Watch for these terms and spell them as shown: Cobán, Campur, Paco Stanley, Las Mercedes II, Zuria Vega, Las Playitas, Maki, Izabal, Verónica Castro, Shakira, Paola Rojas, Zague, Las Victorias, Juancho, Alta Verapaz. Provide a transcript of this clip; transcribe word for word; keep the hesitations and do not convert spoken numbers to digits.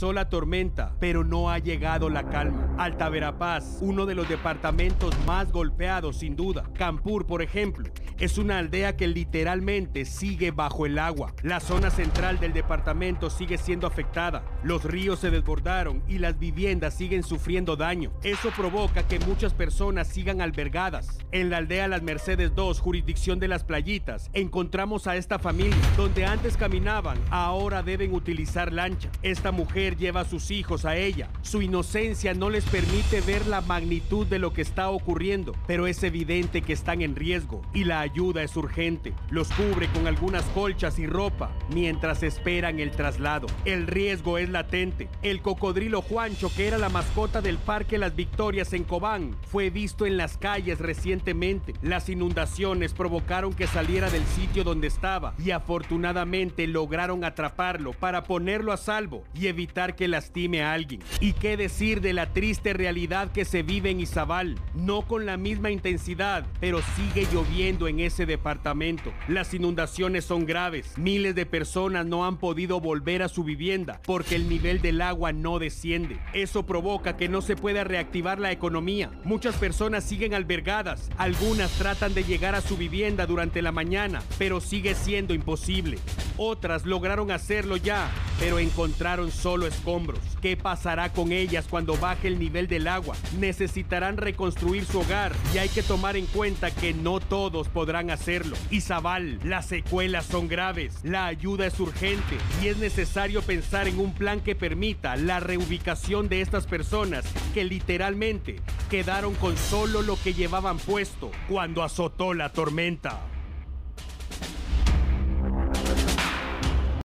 Comenzó la tormenta, pero no ha llegado la calma. Alta Verapaz, uno de los departamentos más golpeados sin duda. Campur, por ejemplo, es una aldea que literalmente sigue bajo el agua. La zona central del departamento sigue siendo afectada. Los ríos se desbordaron y las viviendas siguen sufriendo daño. Eso provoca que muchas personas sigan albergadas. En la aldea Las Mercedes dos, jurisdicción de Las Playitas, encontramos a esta familia, donde antes caminaban, ahora deben utilizar lancha. Esta mujer lleva a sus hijos a ella. Su inocencia no les permite ver la magnitud de lo que está ocurriendo, pero es evidente que están en riesgo y la ayuda es urgente. Los cubre con algunas colchas y ropa mientras esperan el traslado. El riesgo es latente. El cocodrilo Juancho, que era la mascota del parque Las Victorias en Cobán, fue visto en las calles recientemente. Las inundaciones provocaron que saliera del sitio donde estaba y afortunadamente lograron atraparlo para ponerlo a salvo y evitar que lastime a alguien. ¿Y qué decir de la triste realidad que se vive en Izabal? No con la misma intensidad, pero sigue lloviendo en ese departamento. Las inundaciones son graves. Miles de personas no han podido volver a su vivienda porque el nivel del agua no desciende. Eso provoca que no se pueda reactivar la economía. Muchas personas siguen albergadas. Algunas tratan de llegar a su vivienda durante la mañana, pero sigue siendo imposible. Otras lograron hacerlo ya, pero encontraron solo escombros. ¿Qué pasará con ellas cuando baje el nivel del agua? Necesitarán reconstruir su hogar y hay que tomar en cuenta que no todos podrán hacerlo. Izabal, las secuelas son graves, la ayuda es urgente y es necesario pensar en un plan que permita la reubicación de estas personas que literalmente quedaron con solo lo que llevaban puesto cuando azotó la tormenta.